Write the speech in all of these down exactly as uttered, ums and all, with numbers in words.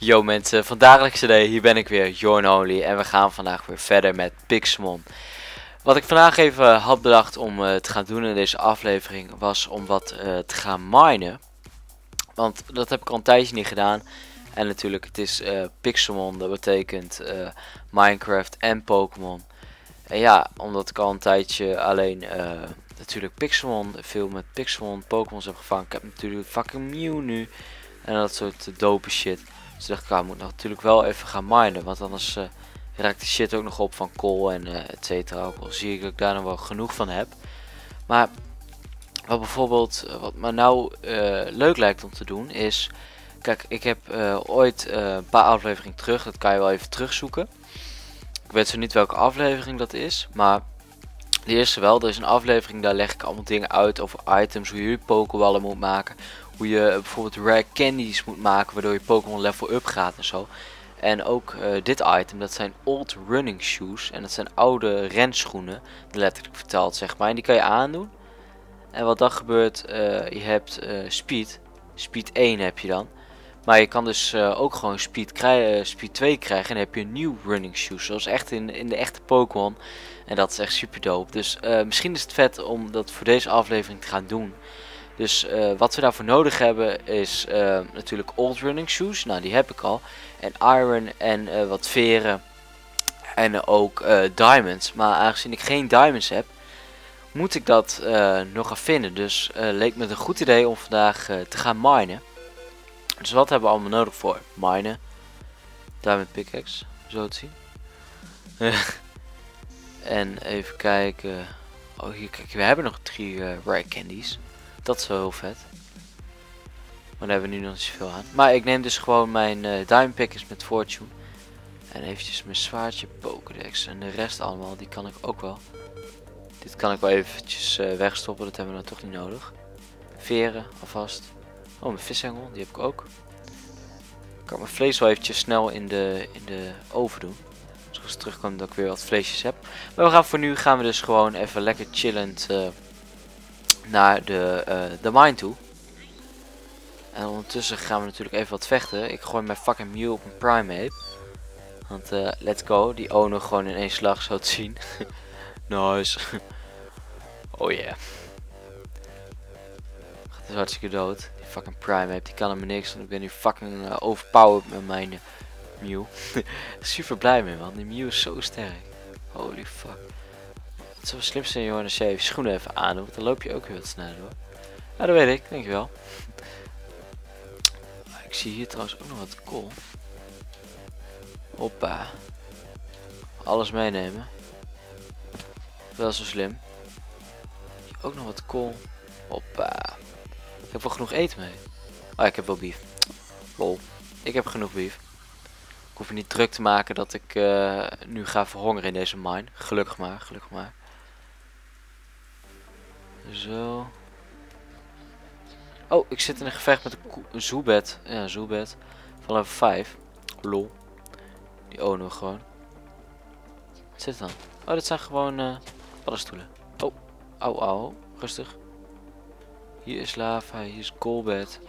Yo mensen, vandaag Lex Today, hier ben ik weer, Jorn Holy, en we gaan vandaag weer verder met Pixelmon. Wat ik vandaag even had bedacht om uh, te gaan doen in deze aflevering was om wat uh, te gaan minen. Want dat heb ik al een tijdje niet gedaan. En natuurlijk, het is uh, Pixelmon, dat betekent uh, Minecraft en Pokémon. En ja, omdat ik al een tijdje alleen uh, natuurlijk Pixelmon, veel met Pixelmon, Pokémon heb gevangen. Ik heb natuurlijk fucking Mew nu en dat soort dope shit. Dus dacht ik, ja, ik moet natuurlijk wel even gaan minen, want anders uh, raakt de shit ook nog op van kool en uh, et cetera. Ook al zie ik dat ik daar nog wel genoeg van heb. Maar wat bijvoorbeeld, wat me nou uh, leuk lijkt om te doen is... Kijk, ik heb uh, ooit uh, een paar afleveringen terug, dat kan je wel even terugzoeken. Ik weet zo niet welke aflevering dat is, maar de eerste wel. Er is een aflevering, daar leg ik allemaal dingen uit over items, hoe je Pokéballen moet maken... Hoe je bijvoorbeeld rare candies moet maken, waardoor je Pokémon level up gaat en zo. En ook uh, dit item, dat zijn old running shoes. En dat zijn oude renschoenen, letterlijk vertaald zeg maar. En die kan je aandoen. En wat dan gebeurt, uh, je hebt uh, speed. Speed één heb je dan. Maar je kan dus uh, ook gewoon speed, krijgen, uh, speed twee krijgen. En dan heb je een nieuw running shoes, zoals echt in, in de echte Pokémon. En dat is echt super dope. Dus uh, misschien is het vet om dat voor deze aflevering te gaan doen. Dus uh, wat we daarvoor nodig hebben is uh, natuurlijk old running shoes. Nou, die heb ik al. En iron en uh, wat veren. En uh, ook uh, diamonds. Maar aangezien ik geen diamonds heb, moet ik dat uh, nog gaan vinden. Dus uh, leek me het een goed idee om vandaag uh, te gaan minen. Dus wat hebben we allemaal nodig voor? Minen. Diamond pickaxe, zo te zien. En even kijken. Oh, hier kijk, we hebben nog drie uh, rare candies. Dat is wel heel vet. Maar daar hebben we nu nog niet zoveel aan. Maar ik neem dus gewoon mijn uh, diamond pickaxe met fortune. En eventjes mijn zwaardje, Pokédex. En de rest allemaal, die kan ik ook wel. Dit kan ik wel eventjes uh, wegstoppen, dat hebben we nou toch niet nodig. Veren, alvast. Oh, mijn vishengel, die heb ik ook. Ik kan mijn vlees wel eventjes snel in de, in de oven doen. Dus als ik terugkom dat ik weer wat vleesjes heb. Maar we gaan voor nu gaan we dus gewoon even lekker chillend... Uh, naar de, uh, de mine toe. En ondertussen gaan we natuurlijk even wat vechten. Ik gooi mijn fucking Mew op een Primeape. Want uh, let's go. Die owner gewoon in één slag, zo te zien. Nice. Oh yeah. Gaat dus hartstikke dood. Die fucking Primeape, die kan hem niks. Want ik ben nu fucking uh, overpowered met mijn uh, Mew. Super blij mee man. Die Mew is zo sterk. Holy fuck. Het zou slim zijn joh, als je even schoenen even aandoet, want dan loop je ook heel snel door. Ja, dat weet ik, dankjewel. Ik zie hier trouwens ook nog wat kool. Hoppa. Alles meenemen. Wel zo slim. Ook nog wat kool. Hoppa. Ik heb wel genoeg eten mee. Oh, ik heb wel beef. Lol. Ik heb genoeg beef. Ik hoef je niet druk te maken dat ik uh, nu ga verhongeren in deze mine. Gelukkig maar, gelukkig maar. Zo. Oh, ik zit in een gevecht met een zoebed. Ja, een zoebed. Van level vijf. Lol. Die ownen gewoon. Wat zit dan? Oh, dit zijn gewoon uh, paddenstoelen. Oh, au, au. Rustig. Hier is lava, hier is Golbed.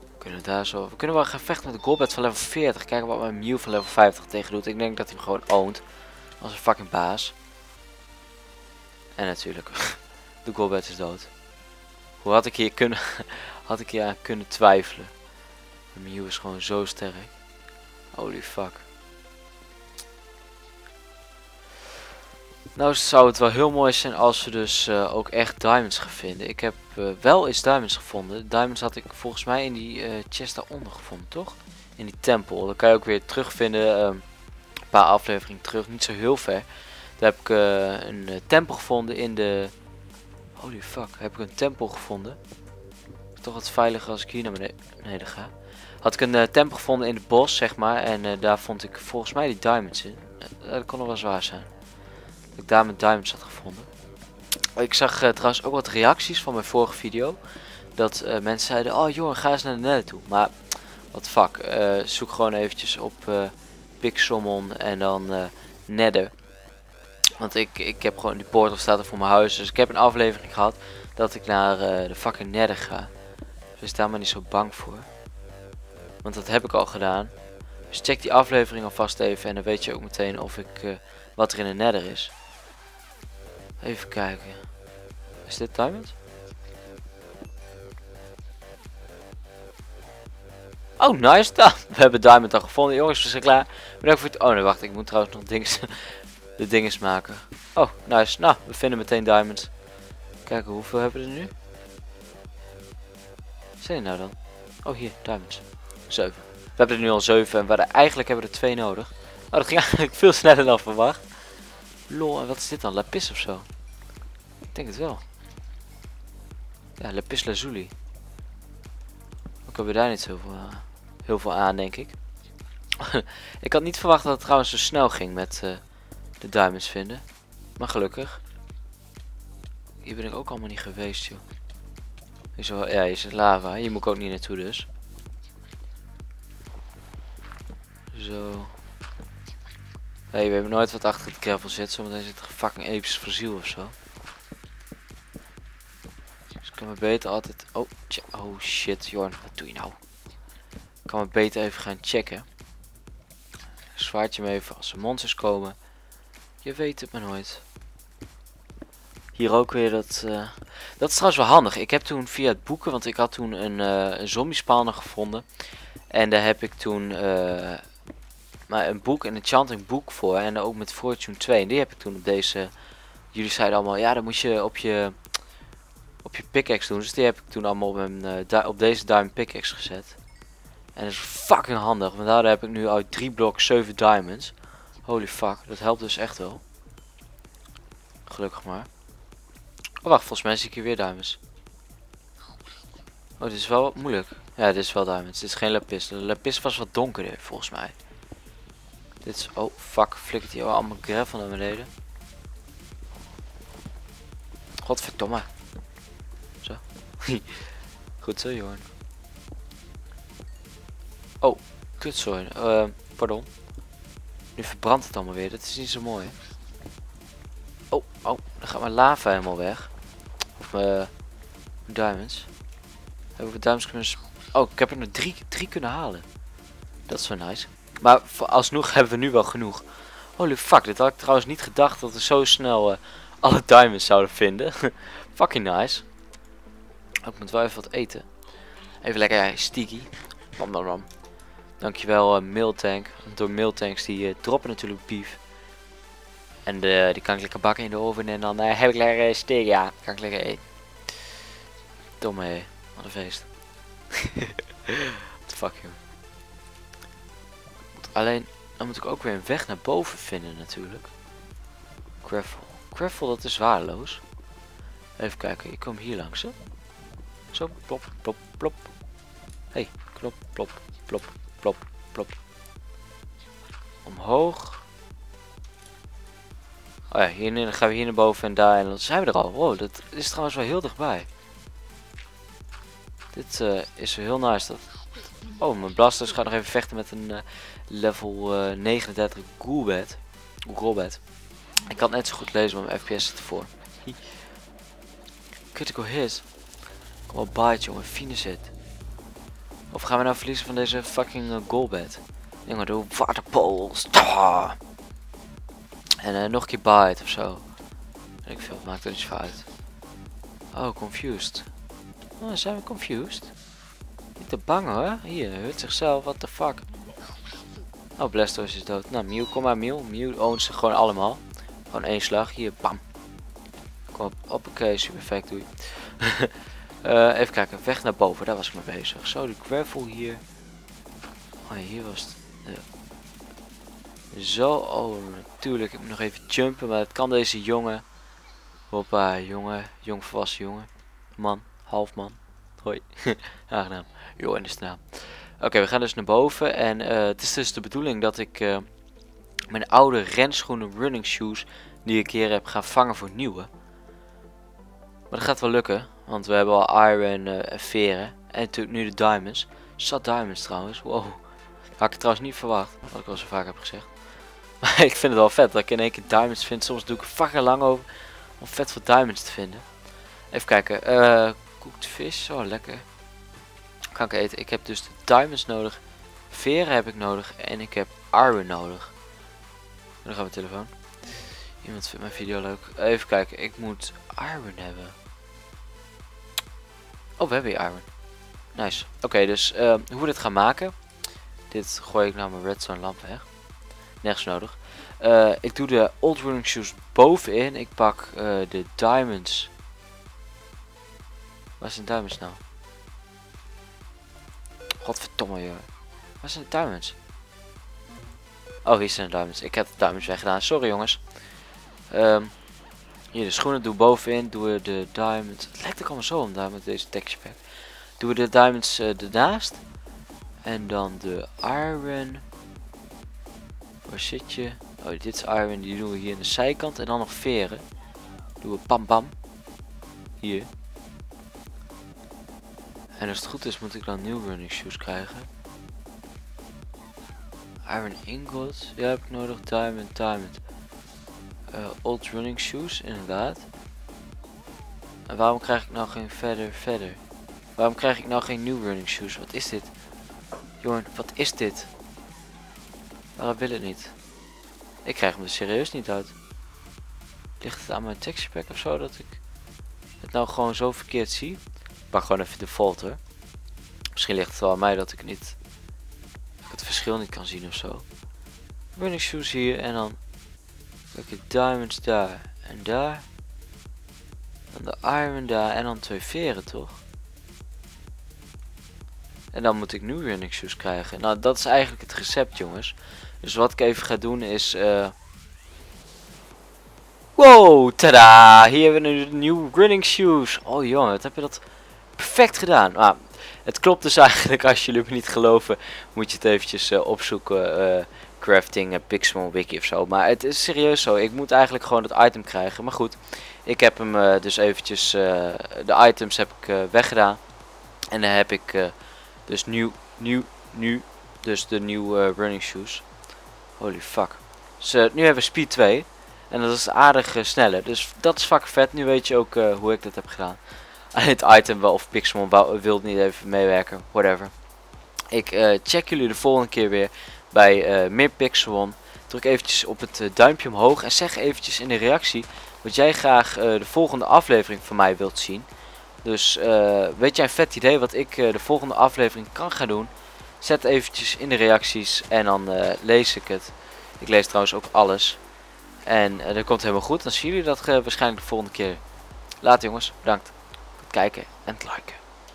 We kunnen daar zo... We kunnen wel gaan vechten met de Golbed van level veertig. Kijken wat mijn Mew van level vijftig tegen doet. Ik denk dat hij hem gewoon oont. Als een fucking baas. En natuurlijk, de Golbed is dood. Hoe had ik hier kunnen, had ik hier aan kunnen twijfelen? De Mew is gewoon zo sterk. Holy fuck. Nou zou het wel heel mooi zijn als we dus uh, ook echt diamonds gaan vinden. Ik heb uh, wel eens diamonds gevonden. Diamonds had ik volgens mij in die uh, chest daaronder gevonden, toch? In die tempel. Dat kan je ook weer terugvinden. Um, een paar afleveringen terug, niet zo heel ver. Daar heb ik uh, een uh, tempel gevonden in de... Holy fuck, heb ik een tempel gevonden. Toch wat veiliger als ik hier naar beneden... Nee, daar ga. Had ik een uh, tempel gevonden in het bos, zeg maar. En uh, daar vond ik volgens mij die diamonds in. Uh, dat kon nog wel zwaar zijn. Dat ik daar mijn diamonds had gevonden. Ik zag uh, trouwens ook wat reacties van mijn vorige video. Dat uh, mensen zeiden, oh joh, ga eens naar de net toe. Maar, wat fuck. Uh, zoek gewoon eventjes op uh, Pixelmon en dan uh, Nedden. Want ik, ik heb gewoon die portal staat er voor mijn huis. Dus ik heb een aflevering gehad dat ik naar uh, de fucking Nedden ga. Dus wees daar maar niet zo bang voor. Want dat heb ik al gedaan. Dus check die aflevering alvast even. En dan weet je ook meteen of ik uh, wat er in de nether is. Even kijken. Is dit diamond? Oh, nice. Dan. We hebben diamond al gevonden. Jongens, we zijn klaar. Bedankt voor het... Oh, nee, wacht. Ik moet trouwens nog dinges... de dinges maken. Oh, nice. Nou, we vinden meteen diamond. Kijken, hoeveel hebben we er nu? Wat zijn er nou dan? Oh, hier. Diamonds. zeven. We hebben er nu al zeven. En we hadden... eigenlijk hebben we er twee nodig. Oh, dat ging eigenlijk veel sneller dan verwacht. Lol, en wat is dit dan? Lapis of zo? Ik denk het wel. Ja, Lapis Lazuli. Ook hebben we daar niet zoveel... Uh... heel veel aan, denk ik. Ik had niet verwacht dat het trouwens zo snel ging met uh, de diamonds vinden. Maar gelukkig. Hier ben ik ook allemaal niet geweest, joh. Is wel, ja, hier zit lava. Hier moet ik ook niet naartoe, dus. Zo. Hey, we hebben nooit wat achter het gravel zit. Zometeen zit er fucking episch fossiel of zo. Dus ik kan me beter altijd... Oh, tja. Oh shit, Jorn. Wat doe je nou? Ik kan me beter even gaan checken. Zwaart je me even als er monsters komen. Je weet het maar nooit. Hier ook weer dat... Uh... Dat is trouwens wel handig. Ik heb toen via het boeken... Want ik had toen een, uh, een zombie-spawner gevonden. En daar heb ik toen... Uh, maar een boek, een enchanting boek voor. En ook met Fortune twee. En die heb ik toen op deze... Jullie zeiden allemaal... Ja, dan moet je op je... Op je pickaxe doen. Dus die heb ik toen allemaal op, mijn, uh, op deze diamond pickaxe gezet. En dat is fucking handig, want daar heb ik nu uit drie blok zeven diamonds. Holy fuck, dat helpt dus echt wel. Gelukkig maar. Oh wacht, volgens mij zie ik hier weer diamonds. Oh, dit is wel wat moeilijk. Ja, dit is wel diamonds. Dit is geen lapis. De lapis was wat donkerder, volgens mij. Dit is... Oh fuck, flikkert hier allemaal gravel naar beneden. Godverdomme. Zo. Goed zo, Jorn. Oh, kutzooi. Uh, pardon. Nu verbrandt het allemaal weer. Dat is niet zo mooi. Hè? Oh, oh. Dan gaat mijn lava helemaal weg. Of mijn diamonds. Hebben we diamonds kunnen... Oh, ik heb er nog drie, drie kunnen halen. Dat is wel nice. Maar alsnog hebben we nu wel genoeg. Holy fuck. Dit had ik trouwens niet gedacht dat we zo snel uh, alle diamonds zouden vinden. Fucking nice. Oh, ik moet wel even wat eten. Even lekker ja, sticky. Mam, mam, mam. Dankjewel uh, Mailtank. Door Mailtanks die uh, droppen natuurlijk beef. En uh, die kan ik lekker bakken in de oven en dan uh, heb ik lekker uh, steak. Ja, kan ik lekker eten. Domme hé. Wat een feest. What the fuck joh. Alleen, dan moet ik ook weer een weg naar boven vinden natuurlijk. Gravel. Gravel, dat is waardeloos. Even kijken, ik kom hier langs hè. Zo, plop, plop, plop. Hé, hey, klop, plop. Plop, plop, plop. Omhoog. Oh ja, hier, dan gaan we hier naar boven en daar. En dan zijn we er al. Wow, dat is trouwens wel heel dichtbij. Dit uh, is heel nice. Dat... Oh, mijn Blastoise gaat nog even vechten met een uh, level uh, negenendertig Golbed. Golbed. Ik kan het net zo goed lezen, maar mijn F P S zit ervoor. Critical hit. Kom op, bite jongen. Venus hit. Of gaan we nou verliezen van deze fucking uh, Golbed? Jongen, doe waterpools. En uh, nog een keer bite ofzo. Ik veel, maakt er iets van uit. Oh, confused. Oh, zijn we confused? Niet te bang hoor. Hier, hut zichzelf, what the fuck. Oh, Blastoise is dood. Nou, Mew, kom maar Mew. Mew owns ze gewoon allemaal. Gewoon één slag. Hier, bam. Kom op, hoppakee, super fake doei. Uh, even kijken, weg naar boven, daar was ik mee bezig. Zo, de gravel hier. Oh, hier was het. Uh. Zo, oh, natuurlijk. Ik moet nog even jumpen, maar dat kan deze jongen. Hoppa, jongen. Jong volwassen jongen. Man, half man. Hoi. Aangenaam. Jo, en de naam. Oké, okay, we gaan dus naar boven. En uh, het is dus de bedoeling dat ik uh, mijn oude renschoenen, running shoes, die ik hier heb, ga vangen voor nieuwe. Maar dat gaat wel lukken. Want we hebben al iron uh, en veren. En natuurlijk nu de diamonds. Zat diamonds trouwens. Wow. Had ik trouwens niet verwacht. Wat ik al zo vaak heb gezegd. Maar ik vind het wel vet dat ik in één keer diamonds vind. Soms doe ik er fucking lang over om vet veel diamonds te vinden. Even kijken. Koekt uh, vis. Oh lekker. Kan ik eten. Ik heb dus de diamonds nodig. Veren heb ik nodig en ik heb iron nodig. En dan gaat mijn telefoon. Iemand vindt mijn video leuk. Even kijken, ik moet iron hebben. Oh, we hebben hier iron. Nice. Oké, okay, dus uh, hoe we dit gaan maken. Dit gooi ik nou mijn redstone lamp weg. Nergens nodig. Uh, ik doe de old running shoes bovenin. Ik pak uh, de diamonds. Waar zijn diamonds nou? Godverdomme joh. Waar zijn de diamonds? Oh, hier zijn de diamonds. Ik heb de diamonds weggedaan. Sorry jongens. Um, hier de schoenen. Doe bovenin. Doe we de diamonds. Het lijkt ook allemaal zo om daar met deze texture pack. Doen we de diamonds uh, ernaast. En dan de iron. Waar zit je? Oh, dit is iron. Die doen we hier aan de zijkant. En dan nog veren. Doen we pam pam. Hier. En als het goed is moet ik dan nieuwe running shoes krijgen. Iron ingot. Ja, heb ik nodig. Diamond, diamond. Uh, old running shoes, inderdaad. En waarom krijg ik nou geen verder, verder? Waarom krijg ik nou geen nieuwe running shoes? Wat is dit? Jorn, wat is dit? Waarom wil het niet? Ik krijg hem er serieus niet uit. Ligt het aan mijn texture pack of zo dat ik het nou gewoon zo verkeerd zie? Maar gewoon even de folder. Misschien ligt het wel aan mij dat ik niet het verschil niet kan zien of zo. Running shoes hier en dan kijk ik diamonds daar en daar. Dan de iron daar en dan twee veren toch? En dan moet ik nu running shoes krijgen. Nou, dat is eigenlijk het recept jongens. Dus wat ik even ga doen is... Uh... Wow, tada! Hier hebben we nu de nieuwe running shoes. Oh jongen, wat heb je dat perfect gedaan. Maar het klopt dus eigenlijk, als jullie me niet geloven, moet je het eventjes uh, opzoeken. Uh, crafting, uh, Pixelmon wiki of zo. Maar het is serieus zo, ik moet eigenlijk gewoon het item krijgen. Maar goed, ik heb hem uh, dus eventjes... Uh, de items heb ik uh, weggedaan. En dan heb ik... Uh, Dus nieuw, nieuw, nieuw. Dus de nieuwe uh, running shoes. Holy fuck. Dus uh, nu hebben we speed twee. En dat is aardig uh, sneller. Dus dat is fucking vet. Nu weet je ook uh, hoe ik dat heb gedaan. Alleen het item wel of Pixelmon wilde niet even meewerken. Whatever. Ik uh, check jullie de volgende keer weer bij uh, meer Pixelmon. Druk eventjes op het uh, duimpje omhoog. En zeg eventjes in de reactie wat jij graag uh, de volgende aflevering van mij wilt zien. Dus uh, weet jij een vet idee wat ik uh, de volgende aflevering kan gaan doen? Zet eventjes in de reacties en dan uh, lees ik het. Ik lees trouwens ook alles. En uh, dat komt helemaal goed. Dan zien jullie dat uh, waarschijnlijk de volgende keer. Later jongens, bedankt voor het kijken en het liken.